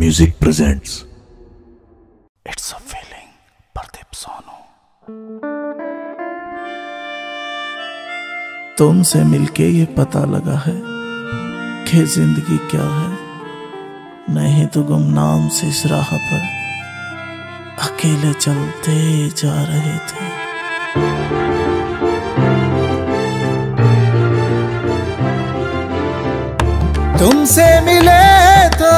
TR Music presents It's a Feeling, Pradeep Sonu. तुमसे मिलके ये पता लगा है कि जिंदगी क्या है, नहीं तो गुमनाम से इस राह पर अकेले चलते जा रहे थे। तुमसे मिले तो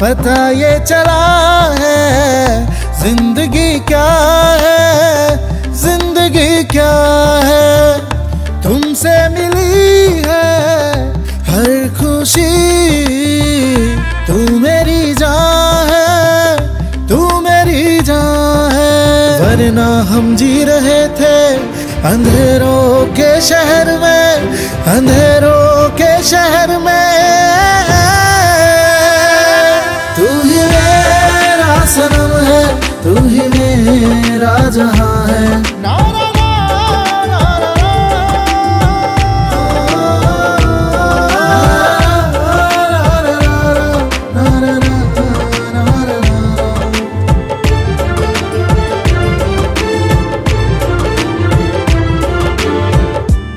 पता ये चला है जिंदगी क्या है, जिंदगी क्या है। तुमसे मिली है हर खुशी, तू मेरी जान है, तू मेरी जान है। वरना हम जी रहे थे अंधेरों के शहर में, अंधेरों के शहर में। तू ही मेरा सनम है, तू ही मेरा जहां है।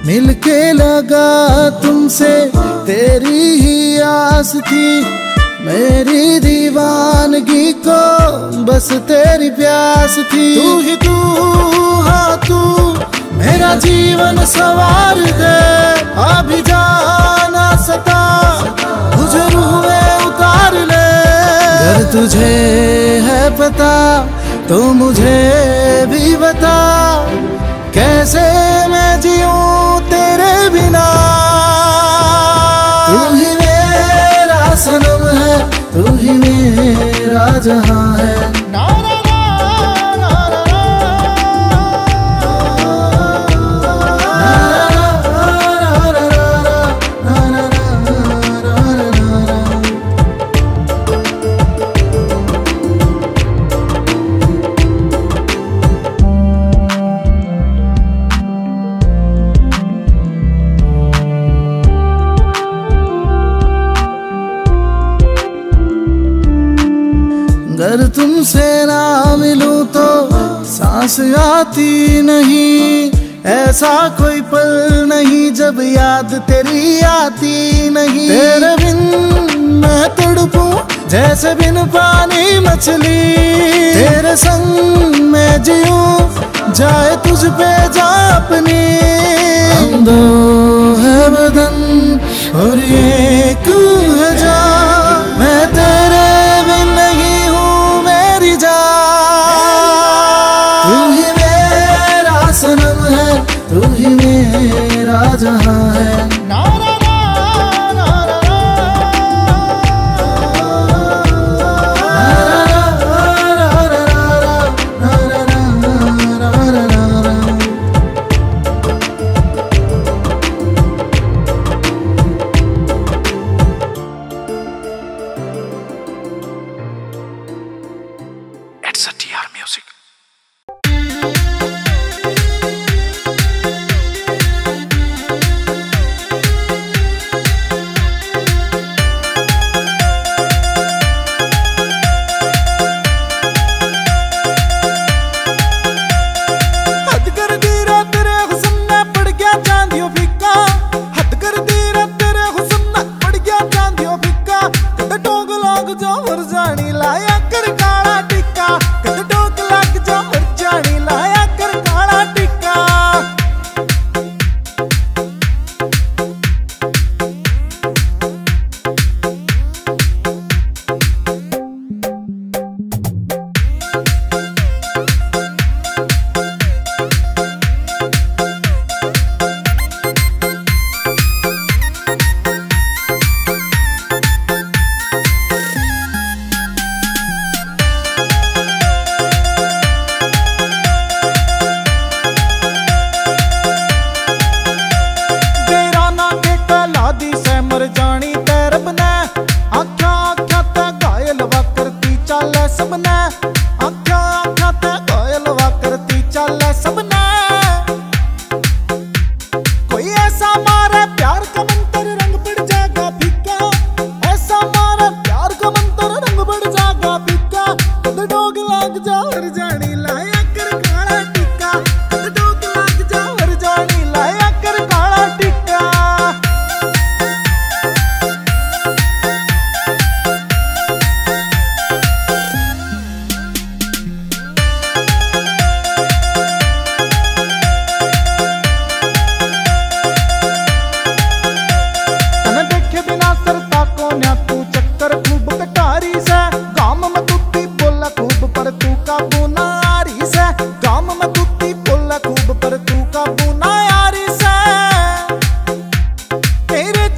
मिलके लगा तुमसे तेरी ही आस थी, मेरी दीवानगी को बस तेरी प्यास थी। तू ही तू, हाँ तू मेरा जीवन सवार दे। अभी जाना सता मुझे रूह में उतार ले। अगर तुझे है पता तो मुझे भी बता, कैसे मैं जीऊं तेरे बिना। तू ही मेरा सनम है, तू ही मेरा जहां है। अगर तुमसे ना मिलूं तो सांस आती नहीं, ऐसा कोई पल नहीं जब याद तेरी आती नहीं। तेरे बिन मैं तड़पूं जैसे बिन पानी मछली, तेरे संग मैं जीऊं जाए तुझ पे जा अपनी। हम दो है बदन और एक है जान, मैं तेरे बिन नहीं। तू ही मेरा जहां है।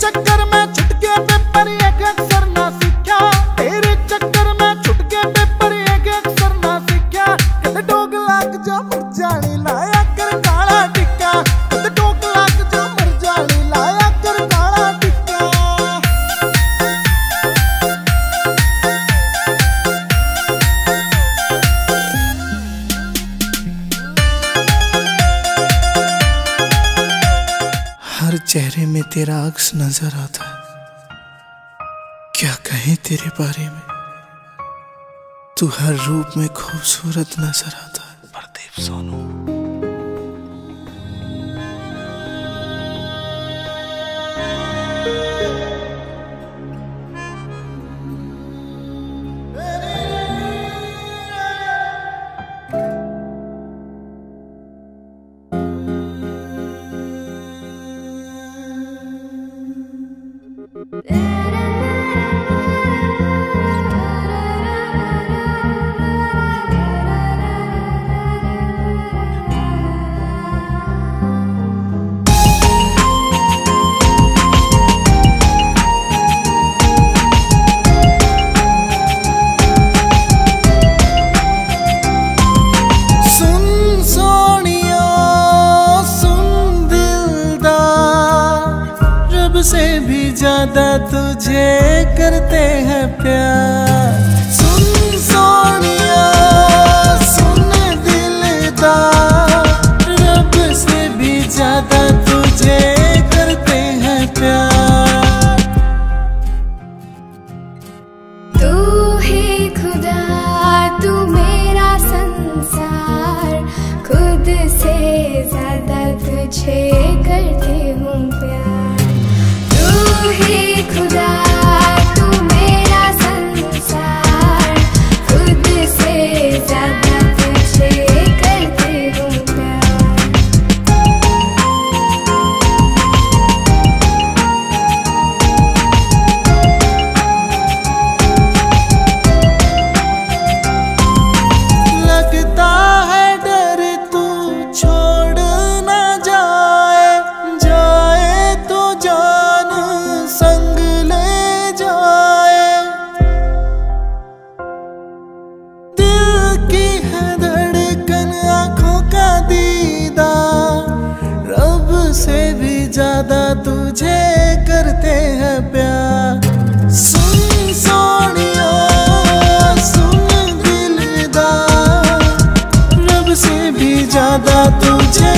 चक्कर में छुटके पेपर एक अक्षर ना सीखा, तेरे चक्कर में छुटके पेपर एक अक्षर ना सीखा। कद डोग लाग जा मर जानी लाया कर काला टिक्का, कद डोग लाग जा मर जानी लाया कर काला टिक्का। हर चेहरे में तेरा अक्स नजर आता है, क्या कहें तेरे बारे में, तू हर रूप में खूबसूरत नजर आता है। प्रदीप सोनू। से भी ज्यादा तुझे करते हैं प्यार, सुन सोनिया सुन दिलदार, रब से भी ज्यादा तुझे करते हैं प्यार। तू ही खुदा तू मेरा संसार, खुद से ज्यादा तुझे करती हूँ प्यार। तू ही खुदा तू मेरा संसार, खुद से ज्यादा तुझे करते हूँ प्यार। लगता है डर तू छोड़ ना जाए, जाए तो जान संग ले जाए। दिल की है धड़कन आंखों का दीदार, रब से भी ज्यादा तुझे करते हैं प्यार। सुन सोनिया सुन दिलदार, रब से भी ज्यादा तुझे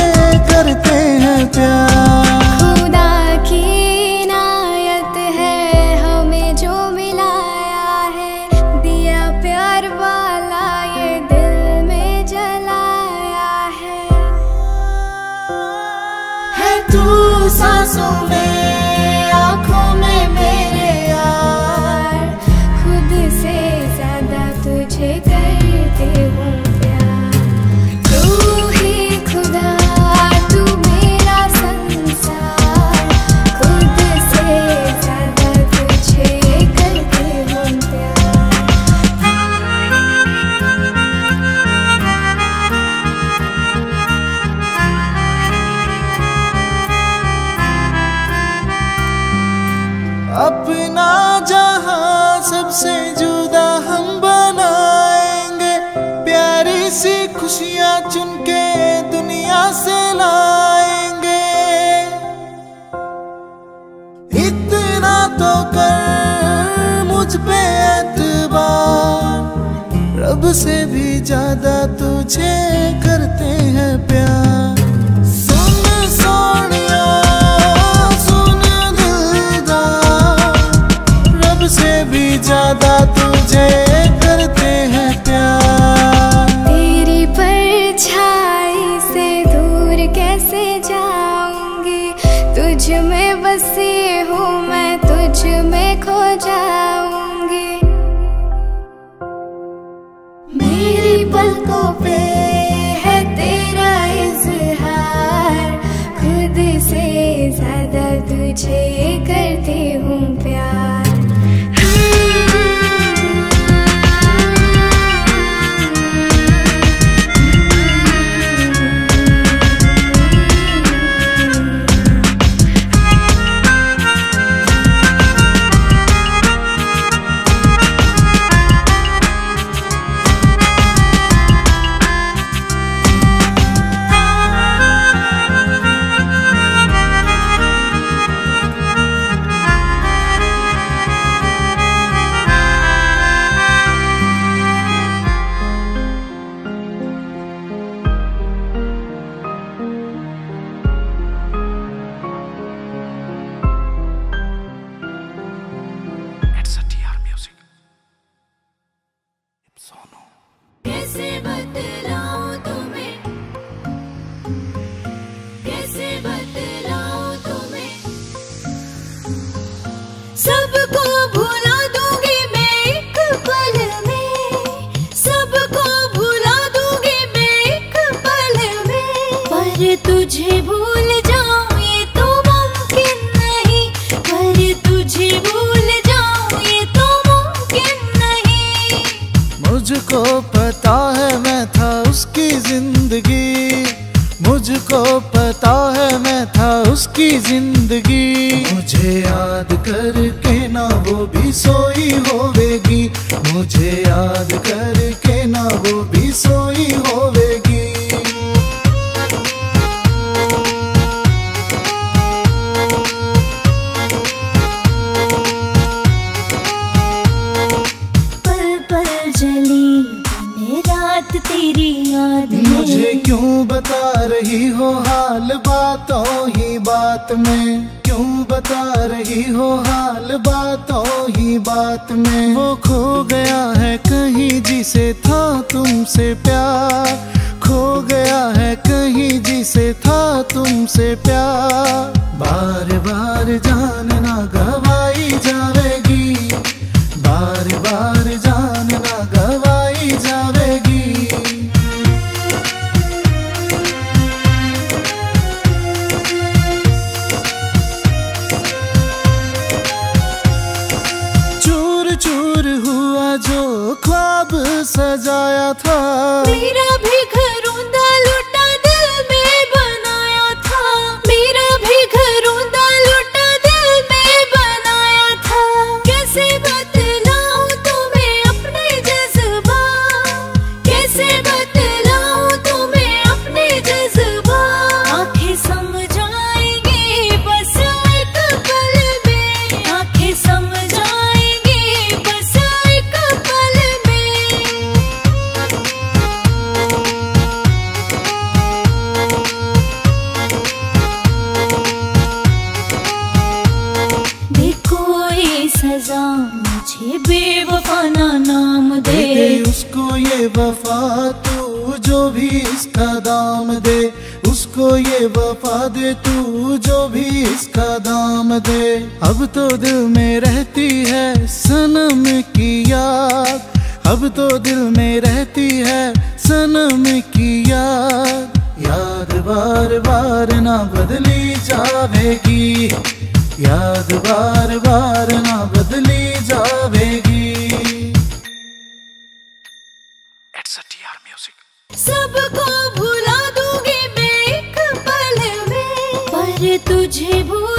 करते हैं प्यार। सांसों में आंखों में मेरे यार, खुद से ज्यादा तुझे करते हूँ प्यार। तू ही खुदा तू मेरा संसार, खुद से ज्यादा तुझे करते हूँ प्यार। अपना जहां सबसे जुदा हम बनाएंगे, प्यारी सी खुशियां चुनके दुनिया से लाएंगे। इतना तो कर मुझ पे एतबार, रब से भी ज्यादा तुझे करते हैं प्यार। ज्यादा तुझे करते हैं प्यार। तेरी परछाई से दूर कैसे जाऊंगी, तुझ में बसी हूँ मैं तुझ में खो जाऊंगी। मेरी पलकों पे है तेरा इज़हार, खुद से ज्यादा तुझे करती हूँ प्यार। सबको भुला दूंगी मैं एक पल में, सबको भुला दूंगी मैं एक पल में, पर तुझे भूल जाऊं ये तो मुमकिन नहीं, पर तुझे भूल जाऊं ये तो मुमकिन नहीं। मुझको पता है मैं था उसकी जिंदगी, मुझको पता है मैं था उसकी जिंदगी, मुझे याद करके ना वो भी सोई होवेगी, मुझे याद करके ना वो भी सोई होवेगी। पल-पल जली मैंने रात तेरी याद में, मुझे क्यों बता रही हो हाल बातों ही बात में, क्यों बता रही हो हाल बातों ही बात में। वो खो गया है कहीं जिसे था तुमसे प्यार, खो गया है कहीं जिसे था तुमसे प्यार, बार बार जान ना गवाई जावेगी, बार बार जान ना गवाई जावेगी। जो ख्वाब सजाया था मेरा भी घर रोंदा लुटा दिल में बनाया था, मेरा भी घर रोंदा लुटा दिल में बनाया था, कैसे बतलाऊं तुम्हें अपने जज्बा, कैसे बतलाऊं तुम्हें अपने जज्बा, आंखें समझाएंगे बस एक पल में, आंखें सजा मुझे बेवफाना नाम दे उसको ये वफा तू जो भी इसका दाम दे, उसको ये वफा दे तू जो भी इसका दाम दे। अब तो दिल में रहती है सनम की याद, अब तो दिल में रहती है सनम की याद, याद बार बार ना बदली जावेगी, याद बार बार ना बदली जावेगी। It's a TR Music। सबको भुला दूंगी मैं एक पल में, पर तुझे भूल